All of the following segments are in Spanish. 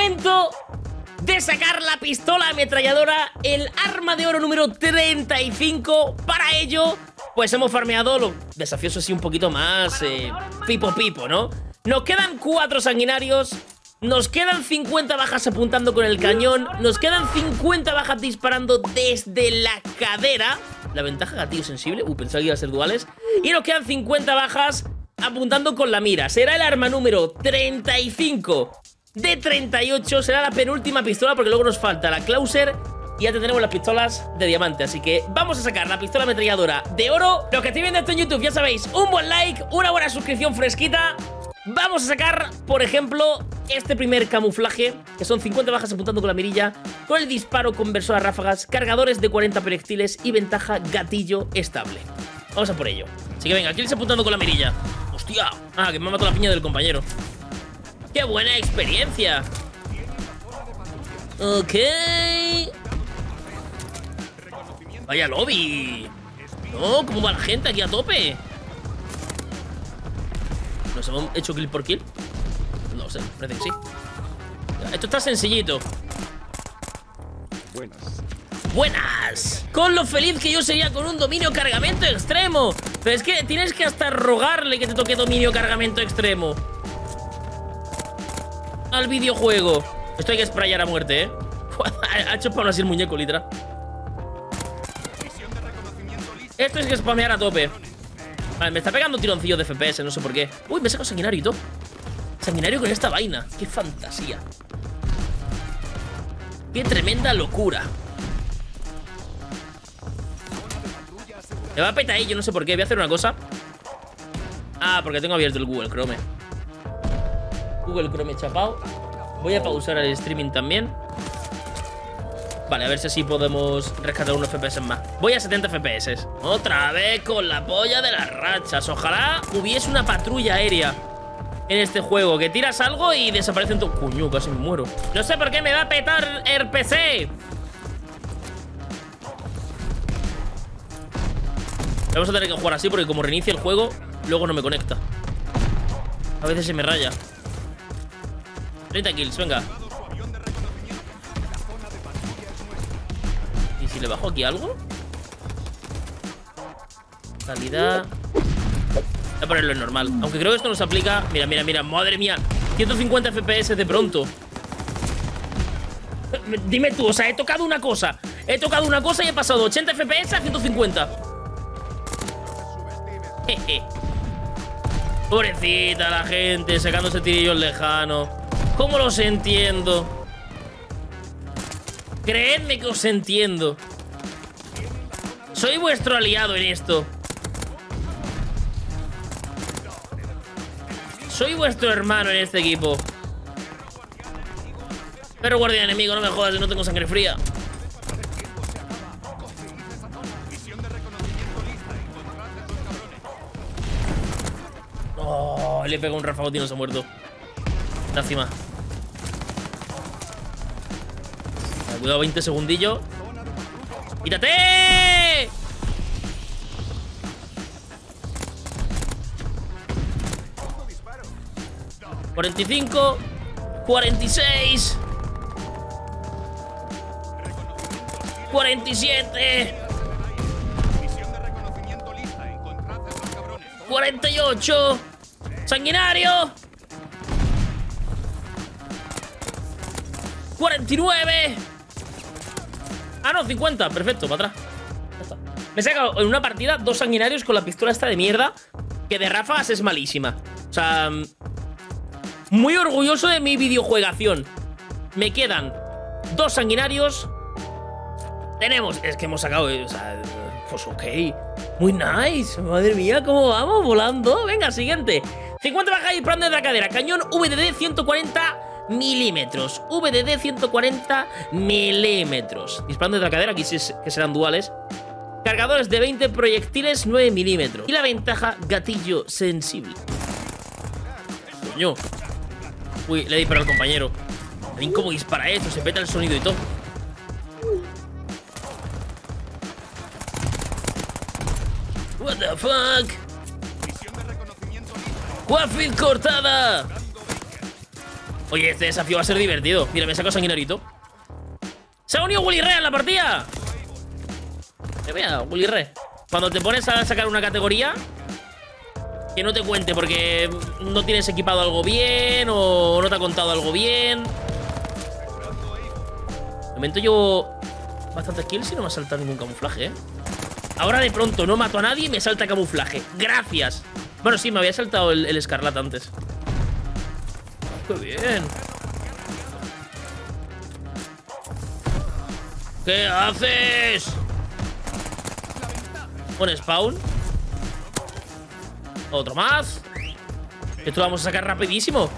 momento de sacar la pistola ametralladora, el arma de oro número 35. Para ello, pues hemos farmeado los desafíos así un poquito más pipo, ¿no? Nos quedan 4 sanguinarios, nos quedan 50 bajas apuntando con el cañón, nos quedan 50 bajas disparando desde la cadera. La ventaja, gatillo sensible. Pensaba que iba a ser duales. Y nos quedan 50 bajas apuntando con la mira. Será el arma número 35 de 38. Será la penúltima pistola porque luego nos falta la Klauser. Y ya tendremos las pistolas de diamante. Así que vamos a sacar la pistola ametralladora de oro. Los que estéis viendo esto en YouTube, ya sabéis, un buen like, una buena suscripción fresquita. Vamos a sacar, por ejemplo, este primer camuflaje, que son 50 bajas apuntando con la mirilla, con el disparo conversor a ráfagas, cargadores de 40 proyectiles y ventaja gatillo estable. Vamos a por ello. Así que venga, aquí les apuntando con la mirilla. ¡Hostia! Ah, que me ha matado la piña del compañero. ¡Qué buena experiencia! Ok. Vaya lobby. No, ¿cómo va la gente aquí a tope? ¿Nos hemos hecho kill por kill? No sé, parece que sí. Esto está sencillito. Buenas. ¡Buenas! Con lo feliz que yo sería con un dominio cargamento extremo. Pero es que tienes que hasta rogarle que te toque dominio cargamento extremo al videojuego. Esto hay que sprayar a muerte, ¿eh? Ha hecho para así el muñeco, literal. Esto es que spamear a tope. Vale, me está pegando un tironcillo de FPS, no sé por qué. Uy, me saco sanguinario y todo. Sanguinario con esta vaina. Qué fantasía. Qué tremenda locura. Me va a petar ahí, yo no sé por qué. Voy a hacer una cosa. Ah, porque tengo abierto el Google Chrome. Google Chrome chapao. Voy a pausar el streaming también. Vale, a ver si así podemos rescatar unos FPS más. Voy a 70 FPS. Otra vez con la polla de las rachas. Ojalá hubiese una patrulla aérea en este juego, que tiras algo y desaparece en tu... Cuño, casi me muero. No sé por qué me va a petar el PC. Vamos a tener que jugar así porque como reinicia el juego, luego no me conecta. A veces se me raya. 30 kills, venga. ¿Si le bajo aquí algo? Calidad. Voy a ponerlo en normal. Aunque creo que esto nos aplica. Mira, mira, mira. Madre mía. 150 FPS de pronto. Dime tú, o sea, he tocado una cosa. He tocado una cosa y he pasado 80 FPS a 150. Jeje. Pobrecita la gente, sacándose tirillos lejanos. ¿Cómo los entiendo? Creedme que os entiendo. Soy vuestro aliado en esto. Soy vuestro hermano en este equipo. Pero guardián enemigo, no me jodas, no tengo sangre fría. Oh, le pego un rafagotín y no se ha muerto. Lástima. Cuidado, 20 segundillos. ¡Quítate! ¡45! ¡46! ¡47! ¡48! ¡Sanguinario! ¡49! Ah, no, 50, perfecto, para atrás. Ya está. Me he sacado en una partida 2 sanguinarios con la pistola esta de mierda, que de ráfagas es malísima. O sea, muy orgulloso de mi videojuegación. Me quedan 2 sanguinarios. Tenemos, es que hemos sacado, o sea, pues ok. Muy nice, madre mía, cómo vamos, volando. Venga, siguiente. 50 bajas disparando de la cadera, cañón VDD 140 milímetros, VDD 140 milímetros. Disparando de la cadera, aquí sí es que serán duales. Cargadores de 20 proyectiles 9 milímetros. Y la ventaja, gatillo sensible. Coño. Uy, le he disparado al compañero. Ven cómo dispara esto, se peta el sonido y todo. What the fuck. Wafid cortada. Oye, este desafío va a ser divertido. Mira, me saco sanguinarito. ¡Se ha unido Willy Rey a la partida! Mira, Willy Rey. Cuando te pones a sacar una categoría, que no te cuente porque no tienes equipado algo bien o no te ha contado algo bien. De momento llevo bastantes kills y no me ha saltado ningún camuflaje, ¿eh? Ahora de pronto no mato a nadie y me salta camuflaje. ¡Gracias! Bueno, sí, me había saltado el escarlata antes. ¡Qué bien! ¿Qué haces? Pon spawn. Otro más. Esto lo vamos a sacar rapidísimo.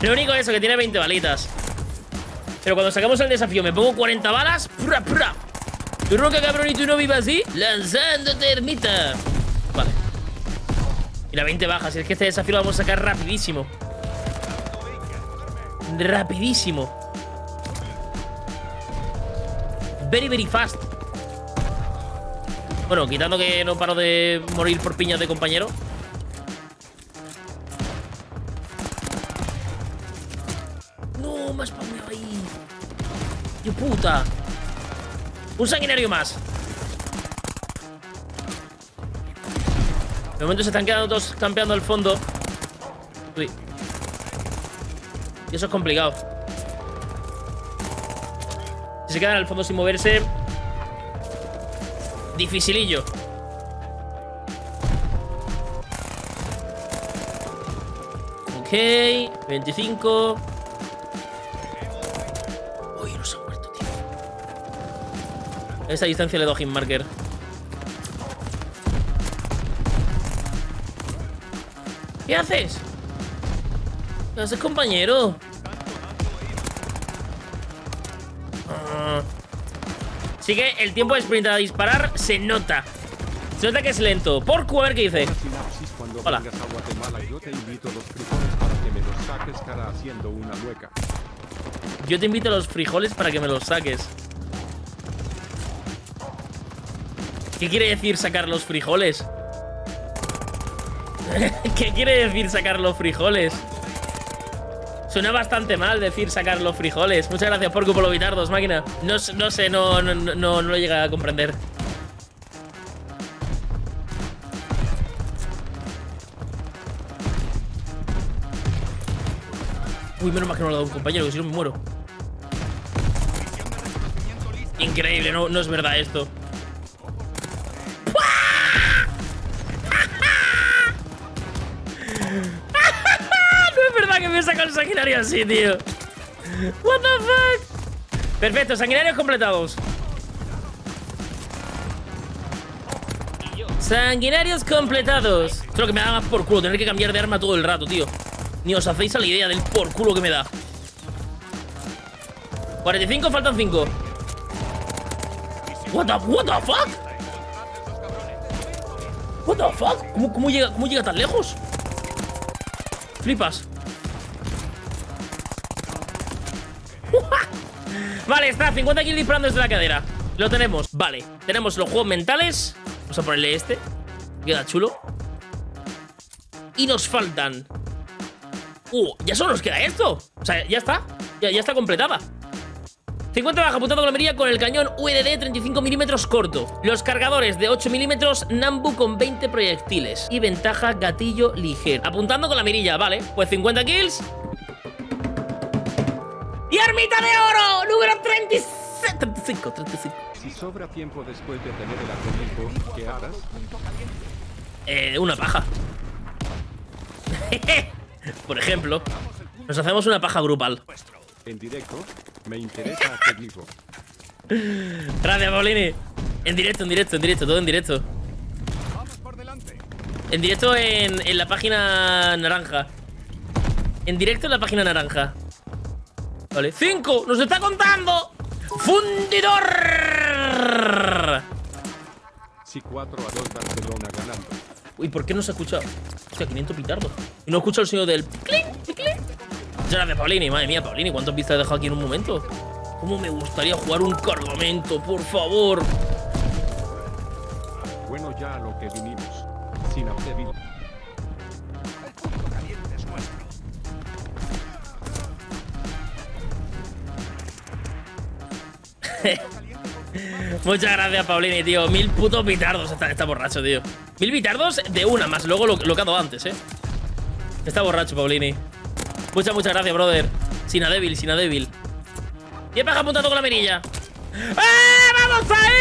Lo único es eso, que tiene 20 balitas. Pero cuando sacamos el desafío me pongo 40 balas. ¡Pura, pura! Tu roca, cabrón, y tu no viva así. Lanzándote, ermita. Vale. Y la 20 baja. Si es que este desafío lo vamos a sacar rapidísimo. Rapidísimo. Very, very fast. Bueno, quitando que no paro de morir por piñas de compañero. No, me has spawnado ahí. ¡Qué puta! Un sanguinario más. De momento se están quedando todos campeando al fondo. Uy. Y eso es complicado. Si se quedan al fondo sin moverse, dificilillo. Ok, 25. Esta distancia le doy hitmarker. ¿Qué haces? ¿Qué haces, compañero? Así que el tiempo de sprint a disparar se nota. Se nota que es lento. Por cual, ¿qué dice? Hola. Yo te invito a los frijoles para que me los saques. ¿Qué quiere decir sacar los frijoles? ¿Qué quiere decir sacar los frijoles? Suena bastante mal decir sacar los frijoles. Muchas gracias por cupo Bitardos, máquina. No sé, no lo llega a comprender. Uy, menos mal que no lo ha dado un compañero, que si no me muero. Increíble, no es verdad esto. Saca el sanguinario así, tío. What the fuck. Perfecto, sanguinarios completados. Sanguinarios completados. Esto es lo que me da más por culo, tener que cambiar de arma todo el rato, tío. Ni os hacéis a la idea del por culo que me da. 45, faltan 5. What the fuck. What the fuck. ¿Cómo llega tan lejos? Flipas. Vale, está, 50 kills disparando desde la cadera. Lo tenemos, vale. Tenemos los juegos mentales. Vamos a ponerle este. Queda chulo. Y nos faltan. Ya solo nos queda esto. O sea, ya está. Ya está completada. 50 baja, apuntado con la mirilla con el cañón UDD 35 milímetros corto. Los cargadores de 8 milímetros, Nambu con 20 proyectiles. Y ventaja gatillo ligero. Apuntando con la mirilla, vale. Pues 50 kills. ¡Y ermita de oro! Número 35. Si sobra tiempo después de tener el acertijo, ¿qué harás? Una paja. Por ejemplo, nos hacemos una paja grupal. En directo, me interesa acertijo. Gracias, Paulini. En directo, todo en directo. Vamos por delante. En directo en la página naranja. Vale, 5, nos está contando. Fundidor. Sí, 4-2 Barcelona ganando. Uy, ¿por qué no se ha escuchado? Hostia, 500 pitardos. Y no escucha el sonido del clic, clic. Muchas gracias, Paulini. Madre mía, Paulini, ¿cuántas pistas he dejado aquí en un momento? ¿Cómo me gustaría jugar un cargamento, por favor? Bueno, ya a lo que vinimos. China. Muchas gracias, Paulini, tío. 1000 putos bitardos está borracho, tío. 1000 bitardos de una más. Luego lo que ha dado antes, eh. Está borracho, Paulini. Muchas gracias, brother. Sina débil, Sina débil. Y el paja apuntando con la mirilla. ¡Eh! ¡Vamos ahí!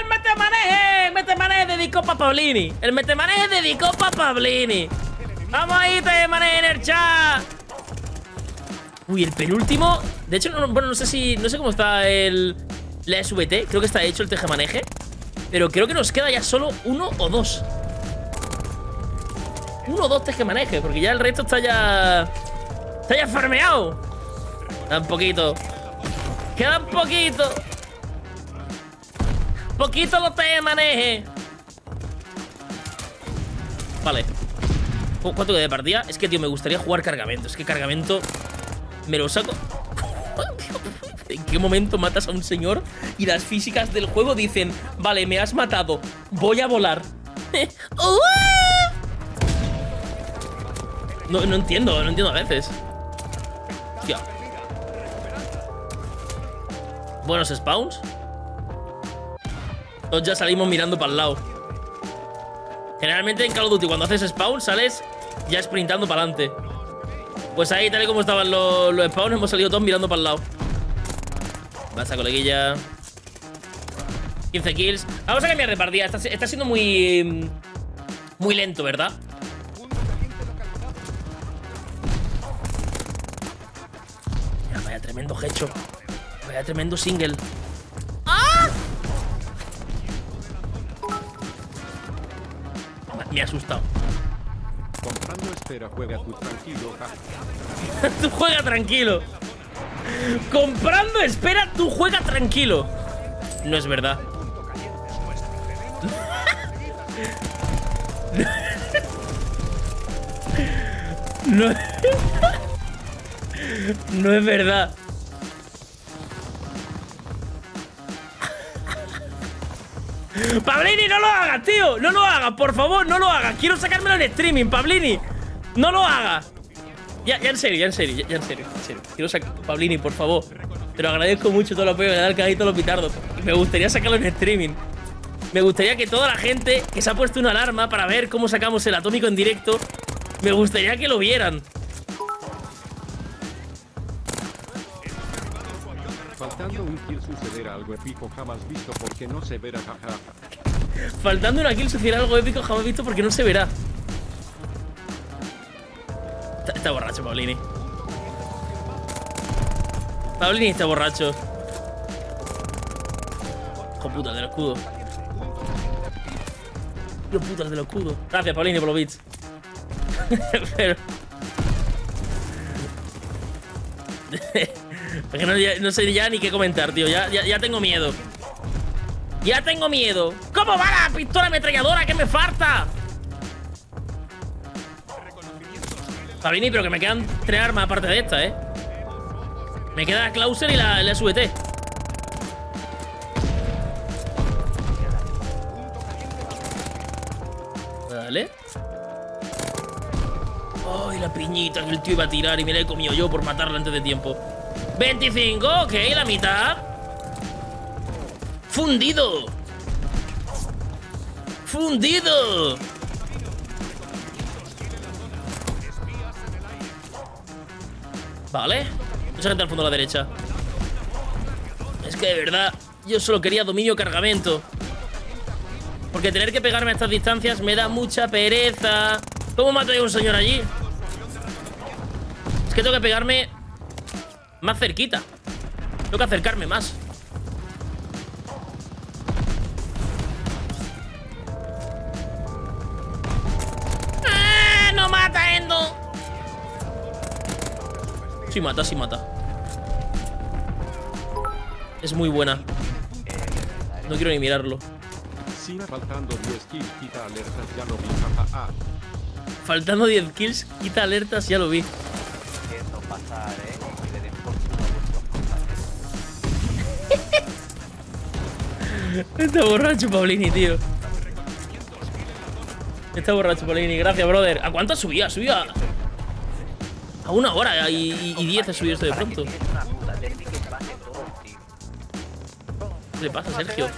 ¡El metemaneje! ¡El metemaneje dedicó para Paulini! ¡El metemaneje dedicó para Paulini! ¡Vamos ahí, te maneje en el chat! Uy, el penúltimo. De hecho, no sé cómo está la SVT. Creo que está hecho el tejemaneje. Pero creo que nos queda ya solo uno o dos. Uno o dos tejemanejes. Porque ya el resto está ya. Está ya farmeado. Queda un poquito. Queda un poquito. Poquito los tejemanejes. Vale. ¿Cuánto queda de partida? Es que, tío, me gustaría jugar cargamento. Es que cargamento. Me lo saco. ¿En qué momento matas a un señor y las físicas del juego dicen: vale, me has matado, voy a volar? No entiendo a veces. Hostia. Buenos spawns. Todos ya salimos mirando para el lado. Generalmente en Call of Duty, cuando haces spawn, sales ya sprintando para adelante. Pues ahí, tal y como estaban los spawns, hemos salido todos mirando para el lado. Pasa, coleguilla. 15 kills. Vamos a cambiar de partida. Está siendo muy... muy lento, ¿verdad? Mira, vaya tremendo headshot. Vaya tremendo single. ¡Ah! Me ha asustado. Comprando espera, juega tú tranquilo. Tú juega tranquilo. Comprando espera, tú juega tranquilo. No es verdad. No es verdad. Pablini, no lo hagas, tío. No lo hagas, por favor, no lo hagas. Quiero sacármelo en streaming, Pablini. No lo hagas. Ya en serio. Quiero sacarlo, Pablini, por favor. Te lo agradezco mucho todo el apoyo que me da el canal y todos los pitardos. Me gustaría sacarlo en streaming. Me gustaría que toda la gente que se ha puesto una alarma para ver cómo sacamos el atómico en directo, me gustaría que lo vieran. Faltando un kill sucederá algo épico jamás visto porque no se verá. Faltando una kill sucederá algo épico jamás visto porque no se verá. Está borracho, Paulini. Paulini está borracho. Hijo puta, el del escudo. Hijo puta, el del escudo. Gracias, Paulini, por los bits. Pero... porque no sé ya ni qué comentar, tío. Ya tengo miedo. ¡Ya tengo miedo! ¿Cómo va la pistola ametralladora que me falta? Pablini, pero que me quedan 3 armas aparte de esta, eh. Me queda la Klauser y la SVT. Vale. Ay, la piñita que el tío iba a tirar y me la he comido yo por matarla antes de tiempo. 25, ok, la mitad. Fundido. Fundido. Vale. Mucha gente al fondo a la derecha. Es que de verdad, yo solo quería dominio cargamento. Porque tener que pegarme a estas distancias me da mucha pereza. ¿Cómo mato a un señor allí? Es que tengo que pegarme más cerquita. Tengo que acercarme más. ¡Ah! ¡No mata, Endo! Sí mata, sí mata. Es muy buena. No quiero ni mirarlo. Faltando 10 kills, quita alertas, ya lo vi. Está borracho, Paulini, tío. Está borracho, Paulini. Gracias, brother. ¿A cuánto subía? Subía a 1 hora y 10 ha subido esto de pronto. ¿Qué le pasa, Sergio?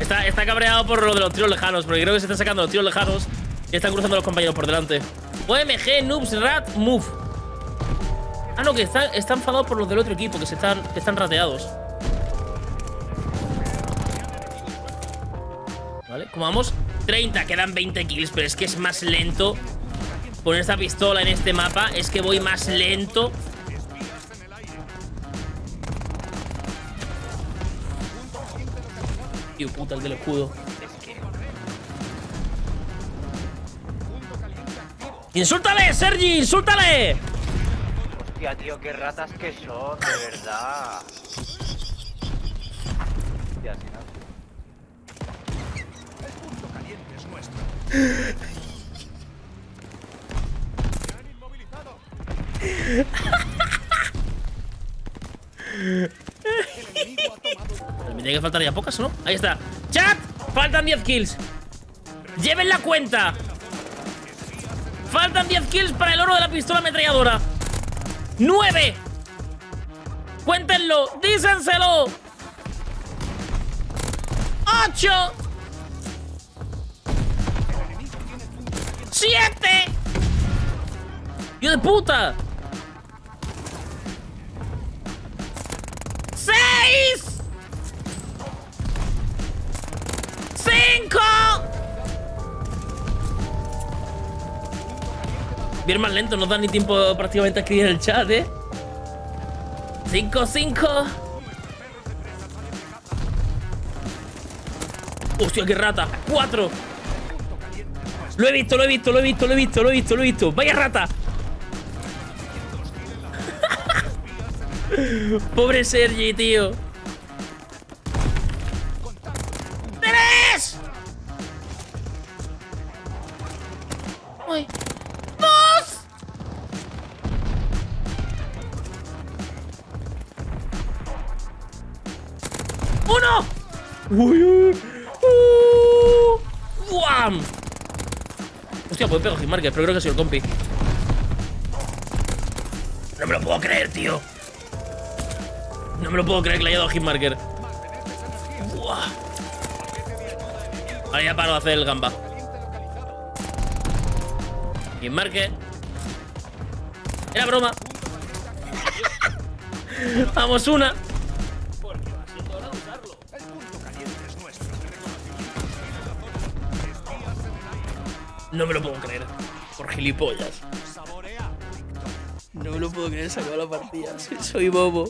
Está cabreado por lo de los tiros lejanos, porque creo que se está sacando los tiros lejanos y están cruzando los compañeros por delante. OMG, noobs, rat, move. Ah, no, que está enfadado por los del otro equipo, que están rateados. Vale, como vamos, 30, quedan 20 kills, pero es que es más lento. Poner esta pistola en este mapa, es que voy más lento. Tío, puta, el del escudo. ¡Insúltale, Sergi! ¡Insúltale! Hostia, tío, qué ratas que son, de verdad. Hostia, si no. El punto caliente es nuestro. Se han inmovilizado. El enemigo ha tomado. Me tiene que faltar ya pocas, ¿no? Ahí está. ¡Chat! Faltan 10 kills. ¡Lleven la cuenta! Faltan 10 kills para el oro de la pistola ametralladora. 9. Cuéntenlo, dísenselo. 8. 7. ¡Hijo de puta! 6. 5. Bien más lento, no da ni tiempo prácticamente a escribir en el chat, ¿eh? 5, 5. Hostia, qué rata. 4. Lo he visto. Vaya rata. Pobre Sergi, tío. 3. Uy. 2. ¡1! ¡Uy! ¡Guam! Hostia, pues pego sin marker, pero creo que ha sido el compi. No me lo puedo creer, tío. No me lo puedo creer que le haya dado hitmarker. Buah. Ahora ya paro de hacer el gamba. Hitmarker. Era broma. Vamos, una. No me lo puedo creer. Por gilipollas. No me lo puedo creer, sacó la partida. Soy bobo.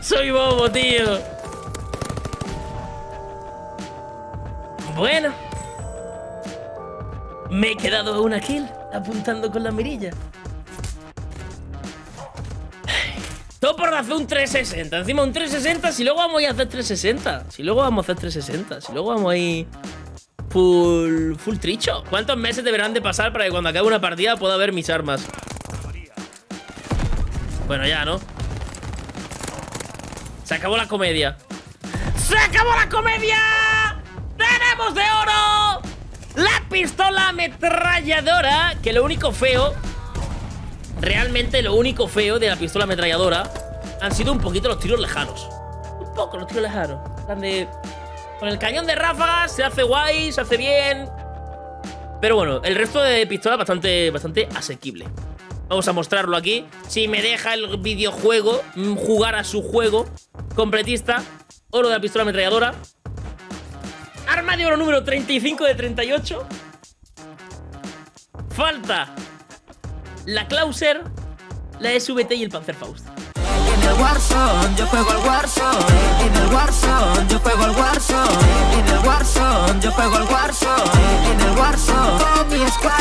Soy bobo, tío. Bueno, me he quedado a una kill apuntando con la mirilla. Todo por hacer un 360. Encima un 360. Si luego vamos a hacer 360. Si luego vamos a ir Full tricho. ¿Cuántos meses deberán de pasar para que cuando acabe una partida pueda ver mis armas? Bueno, ya, ¿no? Se acabó la comedia. ¡Se acabó la comedia! ¡Tenemos de oro la pistola ametralladora! Que lo único feo, realmente lo único feo de la pistola ametralladora han sido un poquito los tiros lejanos. Un poco los tiros lejanos. Están de... Con el cañón de ráfagas se hace guay, se hace bien. Pero bueno, el resto de pistola bastante asequible. Vamos a mostrarlo aquí. Si me deja el videojuego jugar a su juego completista. Oro de la pistola ametralladora. Arma de oro número 35 de 38. Falta la Klauser, la SVT y el Panzer Faust. En el Warzone, yo juego al Warzone. En el Warzone, yo juego al Warzone. En el Warzone, yo juego al Warzone. En el Warzone, con mi squad.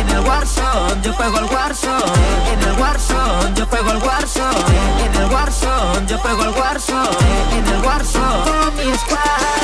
En el Warzone, yo juego al Warzone. En el Warzone, yo juego al Warzone. En el Warzone, yo juego al Warzone. En el Warzone, con mi squad.